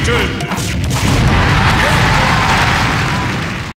Defeated!